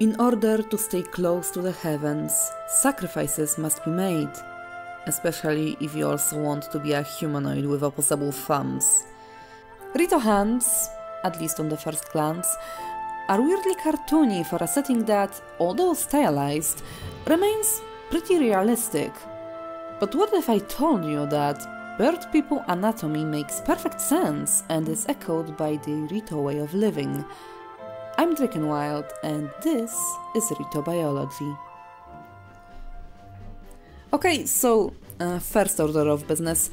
In order to stay close to the heavens, sacrifices must be made, especially if you also want to be a humanoid with opposable thumbs. Rito hands, at least on the first glance, are weirdly cartoony for a setting that, although stylized, remains pretty realistic. But what if I told you that bird people anatomy makes perfect sense and is echoed by the Rito way of living? I'm Drakenwild, and this is Rito Biology. Okay, so first order of business.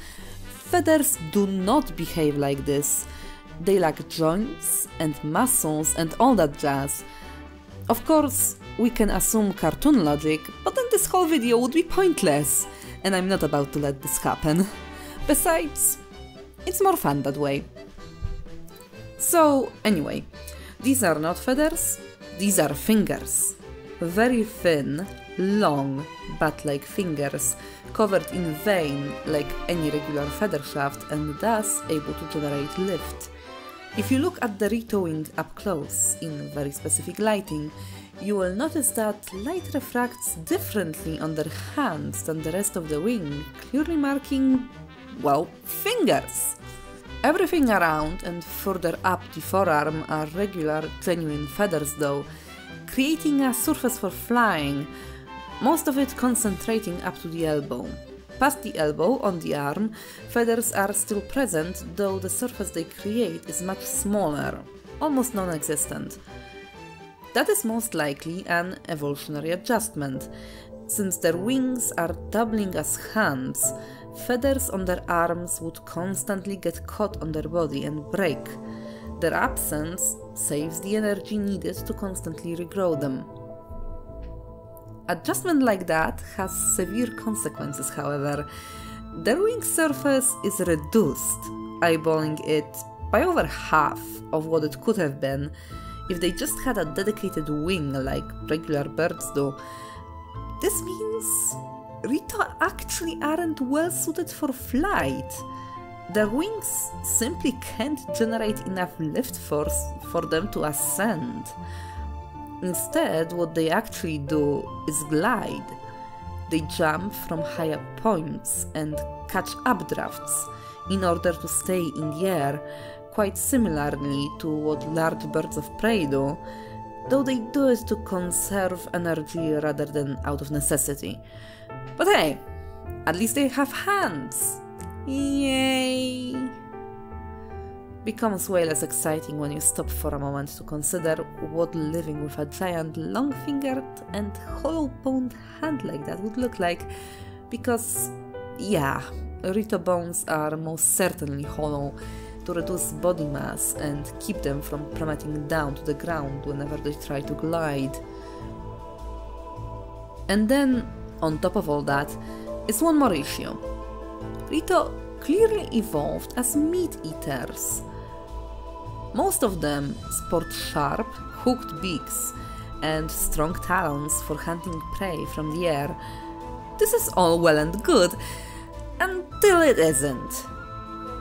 Feathers do not behave like this. They lack joints and muscles and all that jazz. Of course, we can assume cartoon logic, but then this whole video would be pointless, and I'm not about to let this happen. Besides, it's more fun that way. So, anyway. These are not feathers, these are fingers. Very thin, long, bat-like fingers, covered in vein like any regular feather shaft and thus able to generate lift. If you look at the Rito wing up close, in very specific lighting, you will notice that light refracts differently on their hands than the rest of the wing, clearly marking, well, fingers. Everything around and further up the forearm are regular, genuine feathers though, creating a surface for flying, most of it concentrating up to the elbow. Past the elbow, on the arm, feathers are still present, though the surface they create is much smaller, almost non-existent. That is most likely an evolutionary adjustment, since their wings are doubling as hands. Feathers on their arms would constantly get caught on their body and break. Their absence saves the energy needed to constantly regrow them. Adjustment like that has severe consequences, however. Their wing surface is reduced, eyeballing it by over half of what it could have been if they just had a dedicated wing like regular birds do. This means Rito actually aren't well suited for flight. Their wings simply can't generate enough lift force for them to ascend. Instead, what they actually do is glide. They jump from higher points and catch updrafts in order to stay in the air, quite similarly to what large birds of prey do, though they do it to conserve energy rather than out of necessity. But hey, at least they have hands! Yay! Becomes way less exciting when you stop for a moment to consider what living with a giant long-fingered and hollow-boned hand like that would look like, because, yeah, Rito bones are most certainly hollow, to reduce body mass and keep them from plummeting down to the ground whenever they try to glide. And then, on top of all that, is one more issue. Rito clearly evolved as meat eaters. Most of them sport sharp, hooked beaks and strong talons for hunting prey from the air. This is all well and good, until it isn't.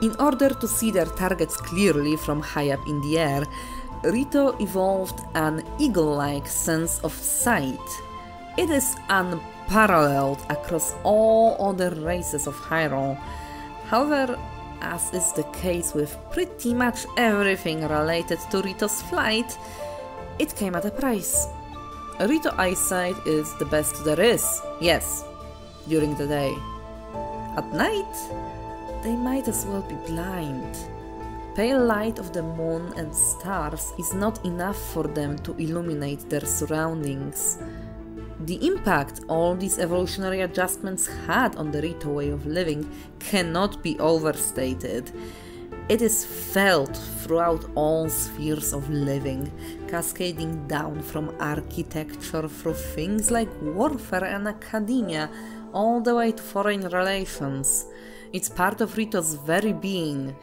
In order to see their targets clearly from high up in the air, Rito evolved an eagle-like sense of sight. It is unparalleled across all other races of Hyrule. However, as is the case with pretty much everything related to Rito's flight, it came at a price. Rito eyesight is the best there is, yes, during the day. At night, they might as well be blind. Pale light of the moon and stars is not enough for them to illuminate their surroundings. The impact all these evolutionary adjustments had on the Rito way of living cannot be overstated. It is felt throughout all spheres of living, cascading down from architecture through things like warfare and academia, all the way to foreign relations. It's part of Rito's very being.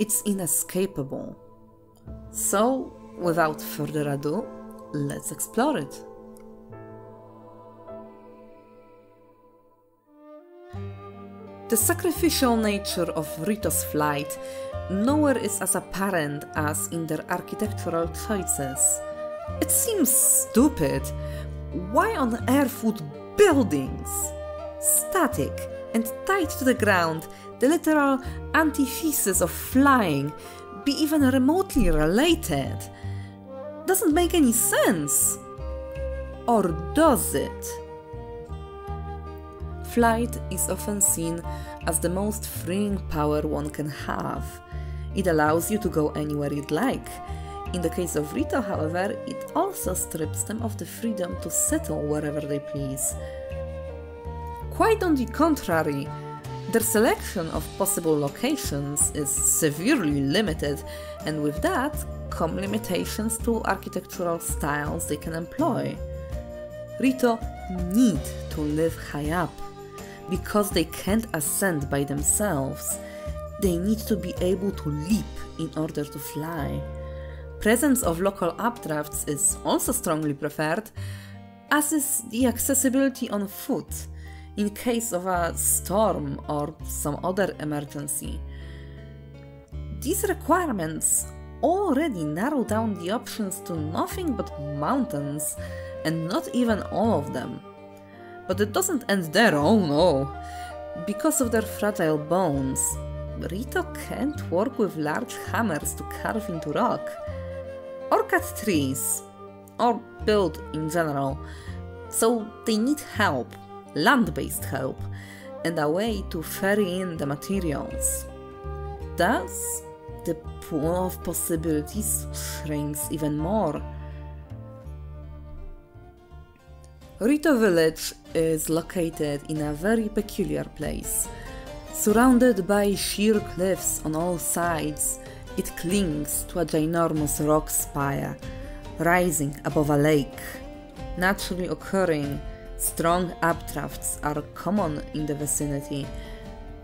It's inescapable. So, without further ado, let's explore it. The sacrificial nature of Rito's flight nowhere is as apparent as in their architectural choices. It seems stupid. Why on earth would buildings, static and tied to the ground, the literal antithesis of flying, be even remotely related? Doesn't make any sense. Or does it? Flight is often seen as the most freeing power one can have. It allows you to go anywhere you'd like. In the case of Rito, however, it also strips them of the freedom to settle wherever they please. Quite on the contrary, their selection of possible locations is severely limited, and with that come limitations to architectural styles they can employ. Rito need to live high up, because they can't ascend by themselves. They need to be able to leap in order to fly. Presence of local updrafts is also strongly preferred, as is the accessibility on foot, in case of a storm or some other emergency. These requirements already narrow down the options to nothing but mountains, and not even all of them. But it doesn't end there, oh no! Because of their fragile bones, Rito can't work with large hammers to carve into rock, or cut trees, or build in general, so they need help, land-based help, and a way to ferry in the materials. Thus, the pool of possibilities shrinks even more. Rito Village is located in a very peculiar place. Surrounded by sheer cliffs on all sides, it clings to a ginormous rock spire, rising above a lake. Naturally occurring, strong updrafts are common in the vicinity.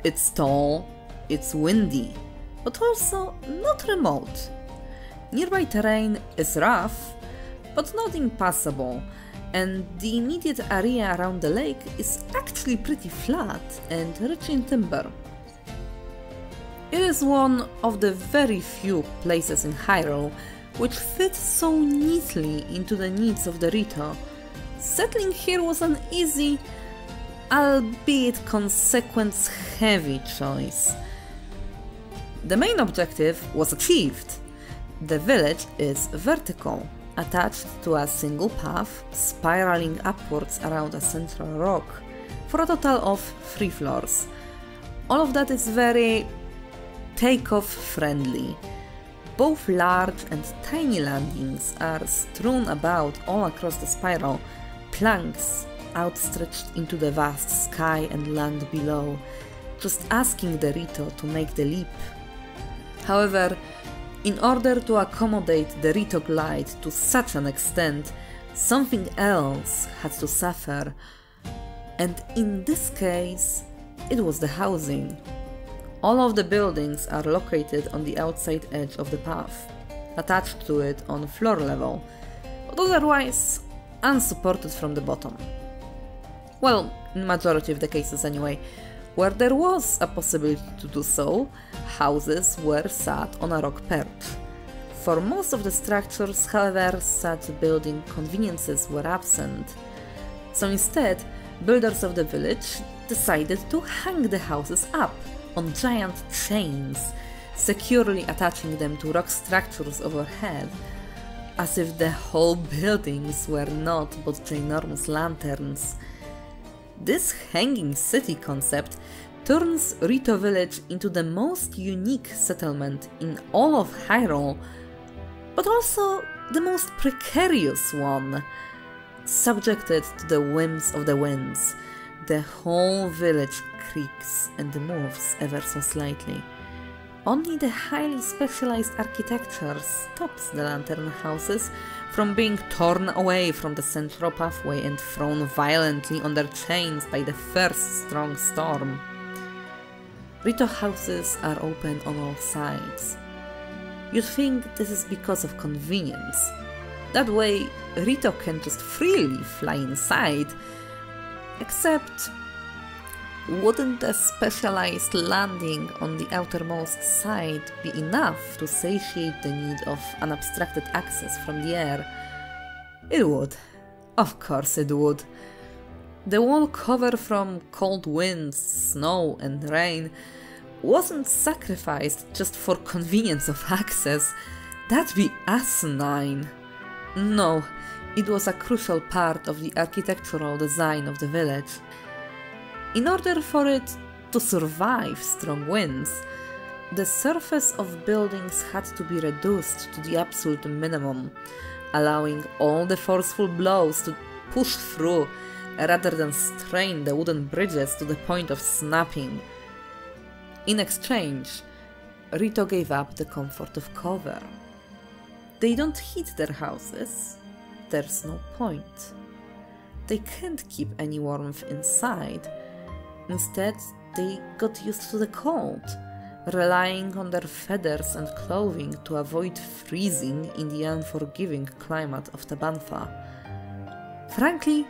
It's tall, it's windy, but also not remote. Nearby terrain is rough, but not impassable, and the immediate area around the lake is actually pretty flat and rich in timber. It is one of the very few places in Hyrule which fits so neatly into the needs of the Rito. Settling here was an easy, albeit consequence-heavy choice. The main objective was achieved. The village is vertical, attached to a single path, spiraling upwards around a central rock, for a total of 3 floors. All of that is very takeoff friendly. Both large and tiny landings are strewn about all across the spiral, planks outstretched into the vast sky and land below, just asking the Rito to make the leap. However, in order to accommodate the Rito glide to such an extent, something else had to suffer, and in this case, it was the housing. All of the buildings are located on the outside edge of the path, attached to it on floor level, but otherwise unsupported from the bottom. Well, in majority of the cases anyway. Where there was a possibility to do so, houses were set on a rock perch. For most of the structures, however, such building conveniences were absent. So instead, builders of the village decided to hang the houses up on giant chains, securely attaching them to rock structures overhead, as if the whole buildings were not but ginormous lanterns. This hanging city concept turns Rito Village into the most unique settlement in all of Hyrule, but also the most precarious one. Subjected to the whims of the winds, the whole village creaks and moves ever so slightly. Only the highly specialized architecture stops the lantern houses from being torn away from the central pathway and thrown violently on their chains by the first strong storm. Rito houses are open on all sides. You'd think this is because of convenience. That way Rito can just freely fly inside, except wouldn't a specialized landing on the outermost side be enough to satiate the need of unobstructed access from the air? It would. Of course it would. The wall cover from cold winds, snow and rain wasn't sacrificed just for convenience of access. That'd be asinine. No, it was a crucial part of the architectural design of the village. In order for it to survive strong winds, the surface of buildings had to be reduced to the absolute minimum, allowing all the forceful blows to push through rather than strain the wooden bridges to the point of snapping. In exchange, Rito gave up the comfort of cover. They don't heat their houses, there's no point. They can't keep any warmth inside. Instead, they got used to the cold, relying on their feathers and clothing to avoid freezing in the unforgiving climate of Tabantha. Frankly,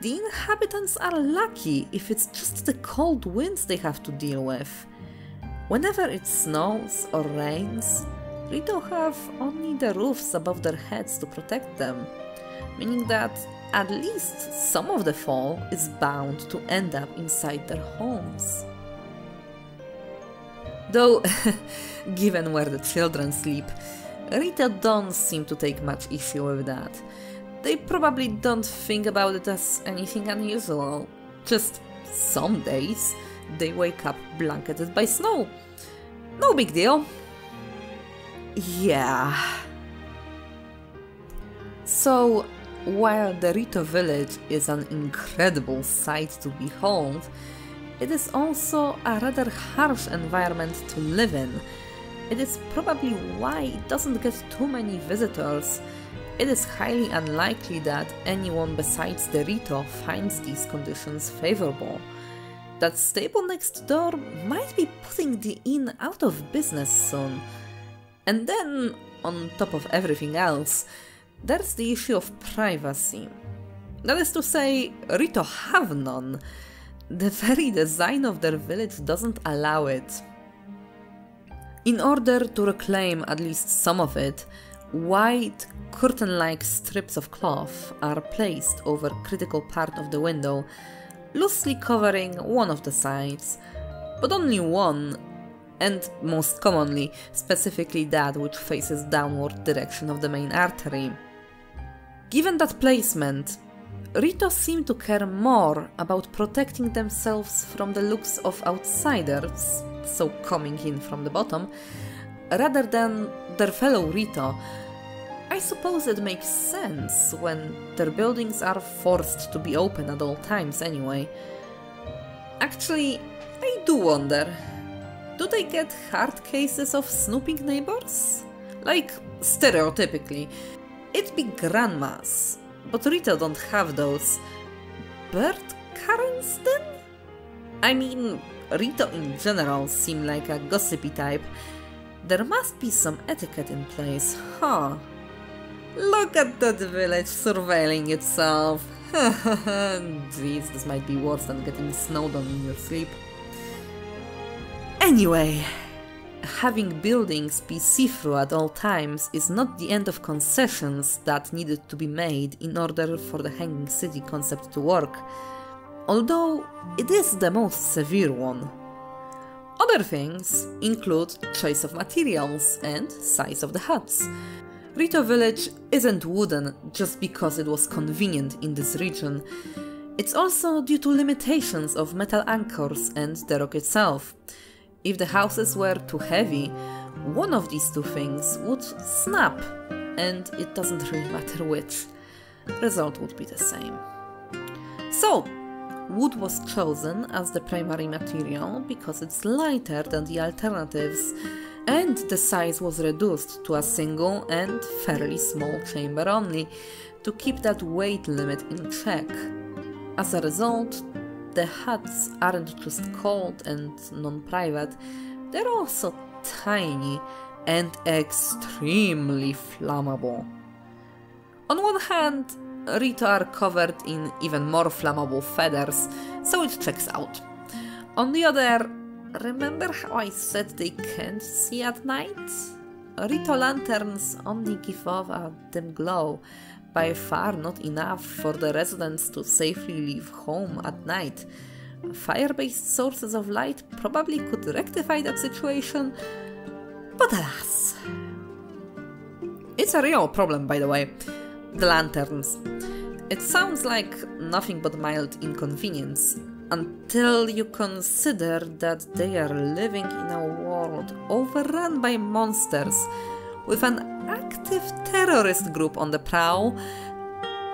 the inhabitants are lucky if it's just the cold winds they have to deal with. Whenever it snows or rains, Rito have only the roofs above their heads to protect them, meaning that at least some of the fall is bound to end up inside their homes. Though, given where the children sleep, Rito don't seem to take much issue with that. They probably don't think about it as anything unusual. Just some days they wake up blanketed by snow. No big deal. Yeah. So, while the Rito village is an incredible sight to behold, it is also a rather harsh environment to live in. It is probably why it doesn't get too many visitors. It is highly unlikely that anyone besides the Rito finds these conditions favorable. That stable next door might be putting the inn out of business soon. And then, on top of everything else, there's the issue of privacy. That is to say, Rito have none. The very design of their village doesn't allow it. In order to reclaim at least some of it, white, curtain-like strips of cloth are placed over a critical part of the window, loosely covering one of the sides, but only one, and most commonly, specifically that which faces downward direction of the main artery. Given that placement, Rito seem to care more about protecting themselves from the looks of outsiders, so coming in from the bottom, rather than their fellow Rito. I suppose it makes sense when their buildings are forced to be open at all times anyway. Actually, I do wonder, do they get hard cases of snooping neighbors? Like, stereotypically, it'd be grandmas. But Rito don't have those. Bird Karens then? I mean, Rito in general seem like a gossipy type. There must be some etiquette in place, huh? Look at that village surveilling itself. Jeez, this might be worse than getting snowed on in your sleep. Anyway, having buildings be see-through at all times is not the end of concessions that needed to be made in order for the Hanging City concept to work, although it is the most severe one. Other things include choice of materials and size of the huts. Rito Village isn't wooden just because it was convenient in this region. It's also due to limitations of metal anchors and the rock itself. If the houses were too heavy, one of these two things would snap, and it doesn't really matter which. Result would be the same. So, wood was chosen as the primary material because it's lighter than the alternatives, and the size was reduced to a single and fairly small chamber only, to keep that weight limit in check. As a result, the huts aren't just cold and non-private, they're also tiny and extremely flammable. On one hand, Rito are covered in even more flammable feathers, so it checks out. On the other, remember how I said they can't see at night? Rito lanterns only give off a dim glow, by far not enough for the residents to safely leave home at night. Fire-based sources of light probably could rectify that situation, but alas. It's a real problem, by the way. The lanterns. It sounds like nothing but mild inconvenience, until you consider that they are living in a world overrun by monsters, with an active terrorist group on the prowl,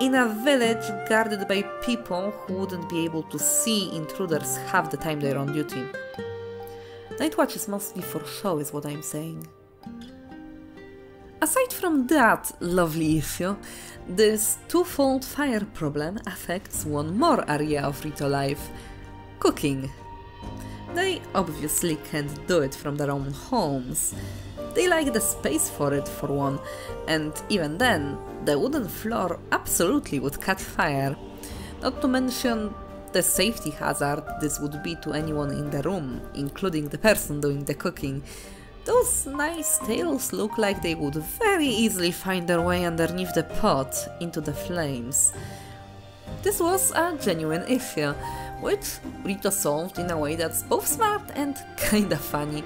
in a village guarded by people who wouldn't be able to see intruders half the time they're on duty. Nightwatch is mostly for show, is what I'm saying. Aside from that lovely issue, this twofold fire problem affects one more area of Rito life – cooking. They obviously can't do it from their own homes. They like the space for it, for one, and even then, the wooden floor absolutely would catch fire. Not to mention the safety hazard this would be to anyone in the room, including the person doing the cooking. Those nice tails look like they would very easily find their way underneath the pot, into the flames. This was a genuine issue, which Rito solved in a way that's both smart and kinda funny.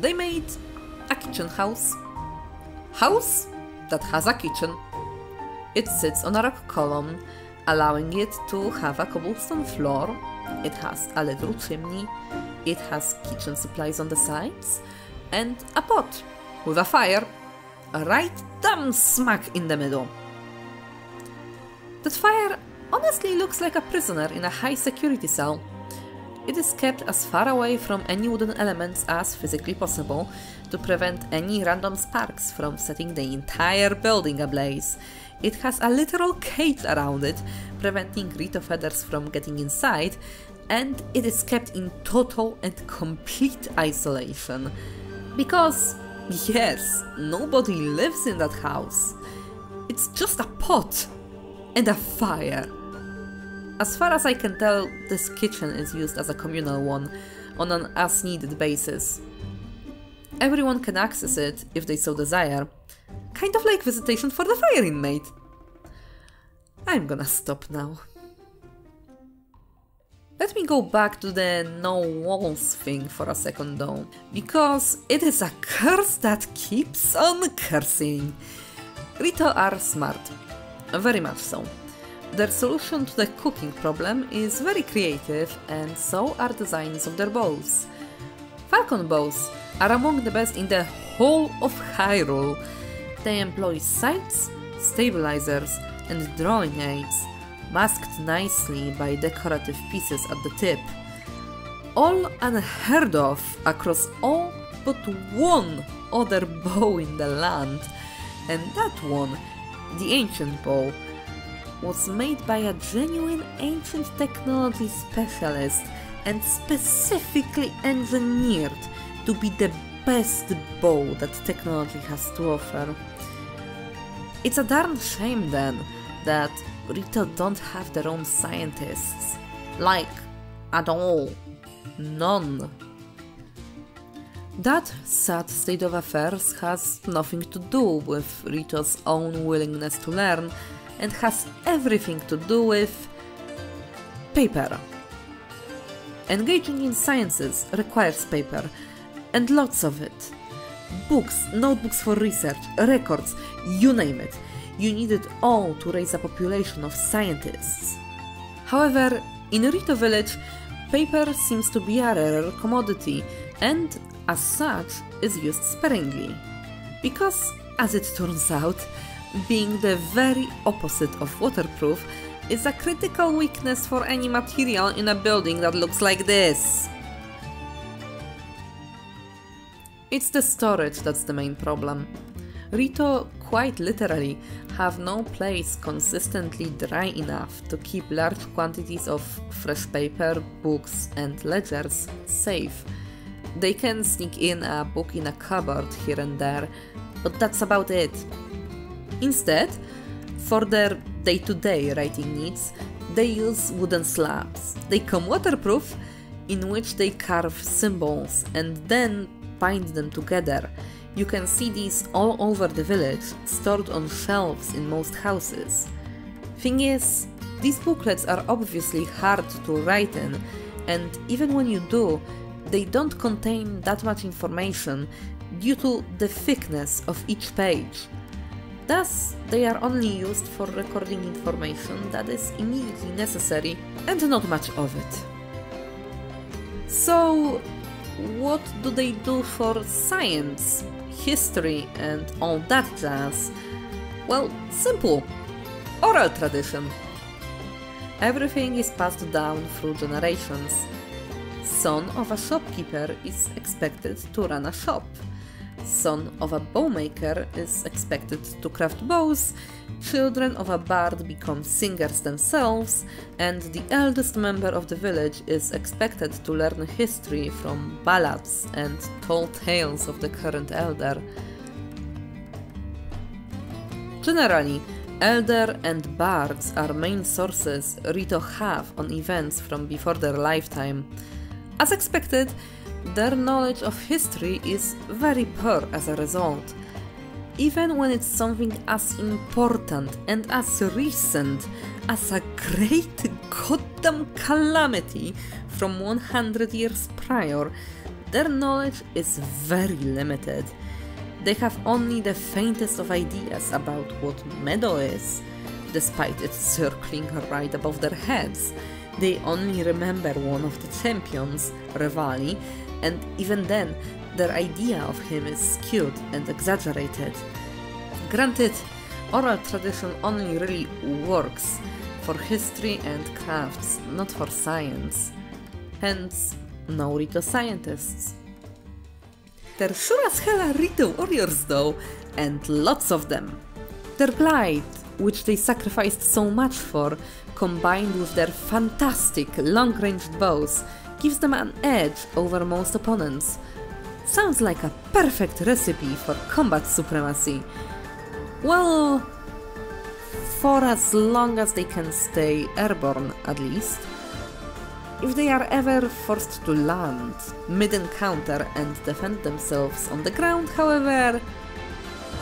They made a kitchen house that has a kitchen. It sits on a rock column, allowing it to have a cobblestone floor. It has a little chimney. It has kitchen supplies on the sides, and a pot with a fire right damn smack in the middle. That fire honestly looks like a prisoner in a high security cell. It is kept as far away from any wooden elements as physically possible to prevent any random sparks from setting the entire building ablaze. It has a literal cage around it, preventing Rito feathers from getting inside, and it is kept in total and complete isolation. Because, yes, nobody lives in that house. It's just a pot and a fire. As far as I can tell, this kitchen is used as a communal one, on an as-needed basis. Everyone can access it if they so desire. Kind of like visitation for the fire inmate. I'm gonna stop now. Let me go back to the no walls thing for a second though, because it is a curse that keeps on cursing. Rito are smart. Very much so. Their solution to the cooking problem is very creative, and so are designs of their bows. Falcon bows are among the best in the whole of Hyrule. They employ sights, stabilizers, and drawing aids, masked nicely by decorative pieces at the tip. All unheard of across all but one other bow in the land, and that one, the ancient bow, was made by a genuine ancient technology specialist and specifically engineered to be the best bow that technology has to offer. It's a darn shame then that Rito don't have their own scientists. Like, at all. None. That sad state of affairs has nothing to do with Rito's own willingness to learn, and has everything to do with paper. Engaging in sciences requires paper, and lots of it. Books, notebooks for research, records, you name it. You need it all to raise a population of scientists. However, in Rito Village, paper seems to be a rarer commodity, and as such is used sparingly. Because, as it turns out, being the very opposite of waterproof is a critical weakness for any material in a building that looks like this. It's the storage that's the main problem. Rito quite literally have no place consistently dry enough to keep large quantities of fresh paper, books and ledgers safe. They can sneak in a book in a cupboard here and there, but that's about it. Instead, for their day-to-day writing needs, they use wooden slabs. They come waterproof, in which they carve symbols and then bind them together, You can see these all over the village, stored on shelves in most houses. Thing is, these booklets are obviously hard to write in, and even when you do, they don't contain that much information due to the thickness of each page. Thus, they are only used for recording information that is immediately necessary and not much of it. So, what do they do for science, history and all that jazz? Well, simple. Oral tradition. Everything is passed down through generations. Son of a shopkeeper is expected to run a shop. Son of a bowmaker is expected to craft bows, children of a bard become singers themselves, and the eldest member of the village is expected to learn history from ballads and tall tales of the current elder. Generally, elder and bards are main sources Rito have on events from before their lifetime. As expected, their knowledge of history is very poor as a result. Even when it's something as important and as recent as a great goddamn calamity from 100 years prior, their knowledge is very limited. They have only the faintest of ideas about what Medoh is, despite it circling right above their heads. They only remember one of the champions, Revali, and even then, their idea of him is skewed and exaggerated. Granted, oral tradition only really works for history and crafts, not for science. Hence, no Rito scientists. There sure as hell are Rito warriors though, and lots of them. Their plight, which they sacrificed so much for, combined with their fantastic long-range bows, gives them an edge over most opponents. Sounds like a perfect recipe for combat supremacy. Well, for as long as they can stay airborne, at least. If they are ever forced to land, mid-encounter and defend themselves on the ground, however,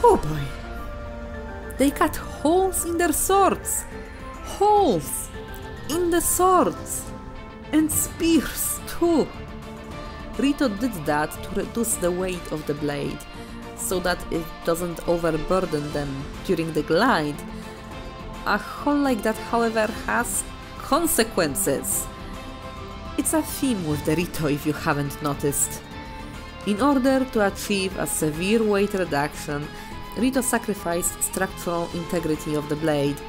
oh boy, they cut holes in their swords, holes in the swords, and spears too. Rito did that to reduce the weight of the blade, so that it doesn't overburden them during the glide. A hole like that, however, has consequences. It's a theme with the Rito if you haven't noticed. In order to achieve a severe weight reduction, Rito sacrificed structural integrity of the blade.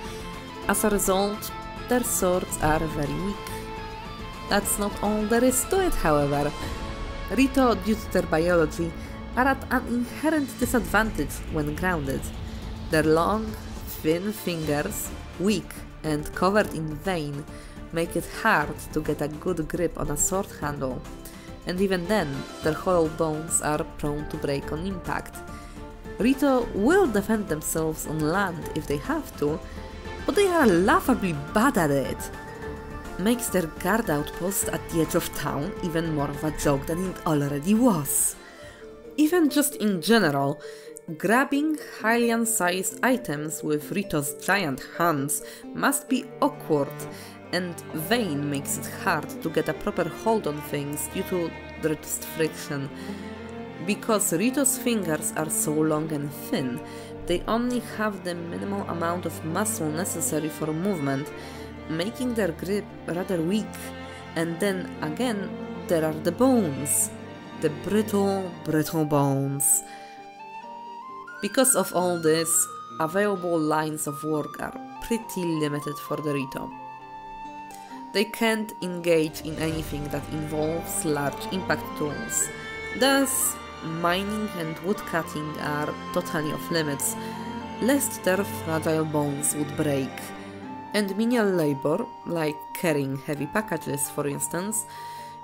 As a result, their swords are very weak. That's not all there is to it, however. Rito, due to their biology, are at an inherent disadvantage when grounded. Their long, thin fingers, weak and covered in vein, make it hard to get a good grip on a sword handle, and even then, their hollow bones are prone to break on impact. Rito will defend themselves on land if they have to, but they are laughably bad at it. Makes their guard outpost at the edge of town even more of a joke than it already was. Even just in general, grabbing Hylian-sized items with Rito's giant hands must be awkward, and vein makes it hard to get a proper hold on things due to reduced friction. Because Rito's fingers are so long and thin, they only have the minimal amount of muscle necessary for movement, making their grip rather weak. And then again, there are the bones. The brittle bones. Because of all this, available lines of work are pretty limited for the Rito. They can't engage in anything that involves large impact tools. Thus, mining and woodcutting are totally off limits, lest their fragile bones would break. And menial labor, like carrying heavy packages for instance,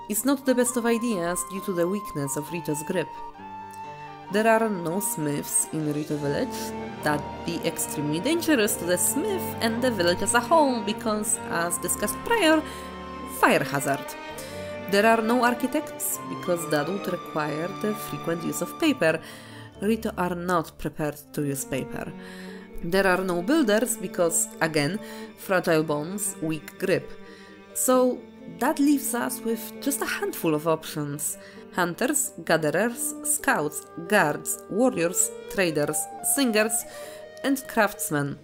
is not the best of ideas due to the weakness of Rito's grip. There are no smiths in Rito Village. That'd be extremely dangerous to the smith and the village as a whole, because, as discussed prior, fire hazard. There are no architects, because that would require the frequent use of paper. Rito are not prepared to use paper. There are no builders because, again, fragile bones, weak grip. So that leaves us with just a handful of options. Hunters, gatherers, scouts, guards, warriors, traders, singers and craftsmen.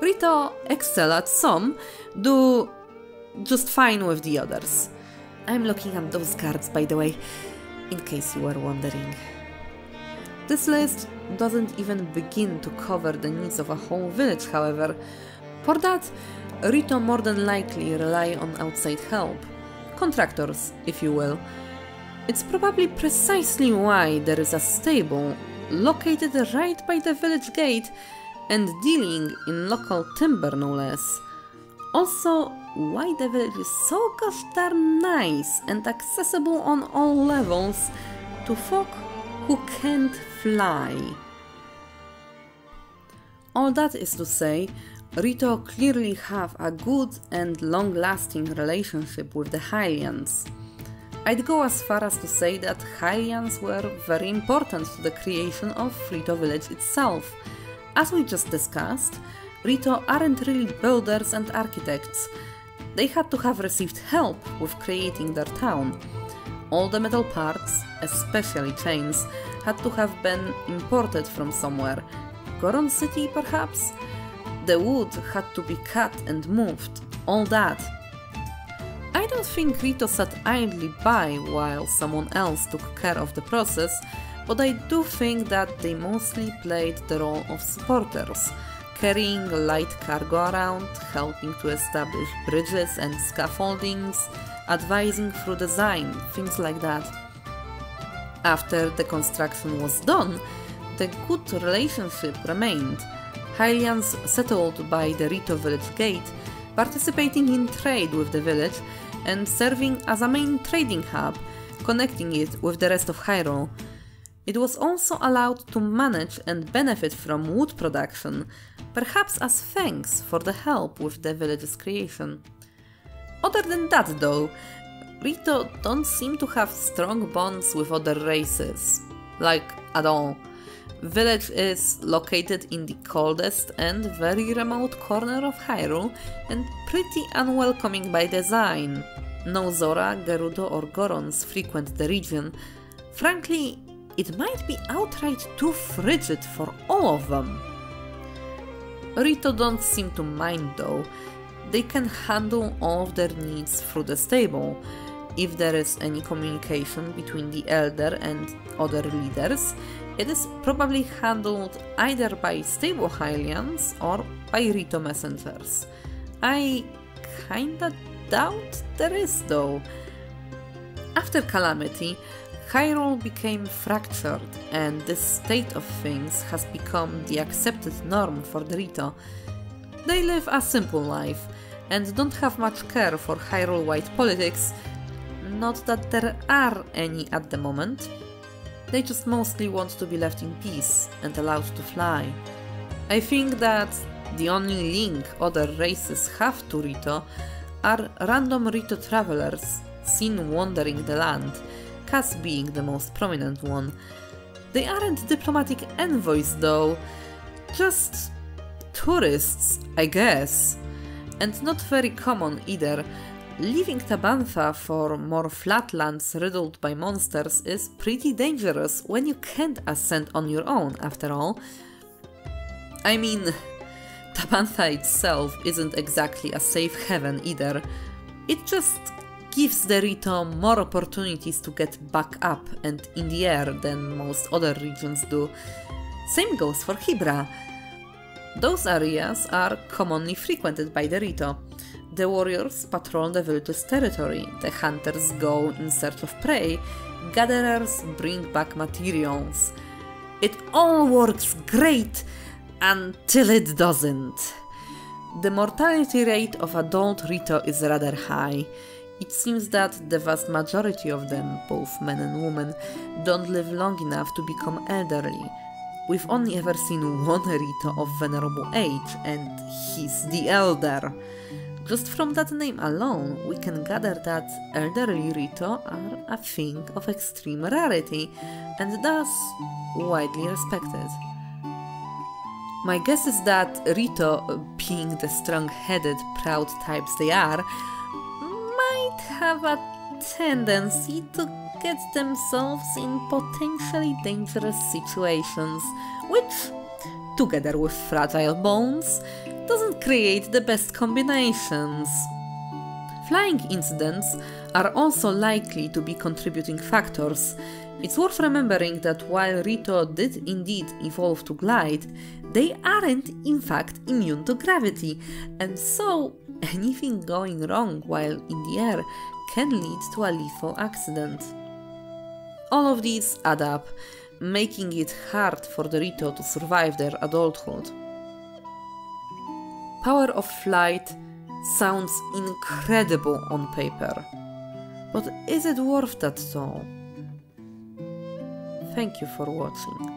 Rito excel at some, do just fine with the others. I'm looking at those guards, by the way, in case you were wondering. This list doesn't even begin to cover the needs of a whole village, however. For that, Rito more than likely rely on outside help. Contractors, if you will. It's probably precisely why there is a stable located right by the village gate and dealing in local timber, no less. Also, why the village is so gosh darn nice and accessible on all levels to folk who can't fly. All that is to say, Rito clearly have a good and long-lasting relationship with the Hylians. I'd go as far as to say that Hylians were very important to the creation of Rito Village itself. As we just discussed, Rito aren't really builders and architects. They had to have received help with creating their town. All the metal parts, especially chains, had to have been imported from somewhere. Goron City, perhaps? The wood had to be cut and moved, all that. I don't think Rito sat idly by while someone else took care of the process, but I do think that they mostly played the role of supporters, carrying light cargo around, helping to establish bridges and scaffoldings, advising through design, things like that. After the construction was done, the good relationship remained. Hylians settled by the Rito village gate, participating in trade with the village and serving as a main trading hub, connecting it with the rest of Hyrule. It was also allowed to manage and benefit from wood production, perhaps as thanks for the help with the village's creation. Other than that though, Rito don't seem to have strong bonds with other races. Like, at all. Village is located in the coldest and very remote corner of Hyrule and pretty unwelcoming by design. No Zora, Gerudo or Gorons frequent the region. Frankly, it might be outright too frigid for all of them. Rito don't seem to mind though. They can handle all of their needs through the stable. If there is any communication between the elder and other leaders, it is probably handled either by stable Hylians or by Rito messengers. I kinda doubt there is though. After Calamity, Hyrule became fractured, and this state of things has become the accepted norm for the Rito. They live a simple life, and don't have much care for Hyrule-wide politics, not that there are any at the moment. They just mostly want to be left in peace and allowed to fly. I think that the only link other races have to Rito are random Rito travelers seen wandering the land, Kass being the most prominent one. They aren't diplomatic envoys though, just tourists, I guess. And not very common either. Leaving Tabantha for more flatlands riddled by monsters is pretty dangerous when you can't ascend on your own, after all. I mean, Tabantha itself isn't exactly a safe haven either. It just gives the Rito more opportunities to get back up and in the air than most other regions do. Same goes for Hebra. Those areas are commonly frequented by the Rito. The warriors patrol the village's territory, the hunters go in search of prey, gatherers bring back materials. It all works great until it doesn't. The mortality rate of adult Rito is rather high. It seems that the vast majority of them, both men and women, don't live long enough to become elderly. We've only ever seen one Rito of venerable age, and he's the elder. Just from that name alone, we can gather that elderly Rito are a thing of extreme rarity and thus widely respected. My guess is that Rito, being the strong-headed, proud types they are, might have a tendency to get themselves in potentially dangerous situations, which, together with fragile bones, doesn't create the best combinations. Flying incidents are also likely to be contributing factors. It's worth remembering that while Rito did indeed evolve to glide, they aren't in fact immune to gravity, and so anything going wrong while in the air can lead to a lethal accident. All of these add up, making it hard for the Rito to survive their adulthood. Power of flight sounds incredible on paper, but is it worth that though? Thank you for watching.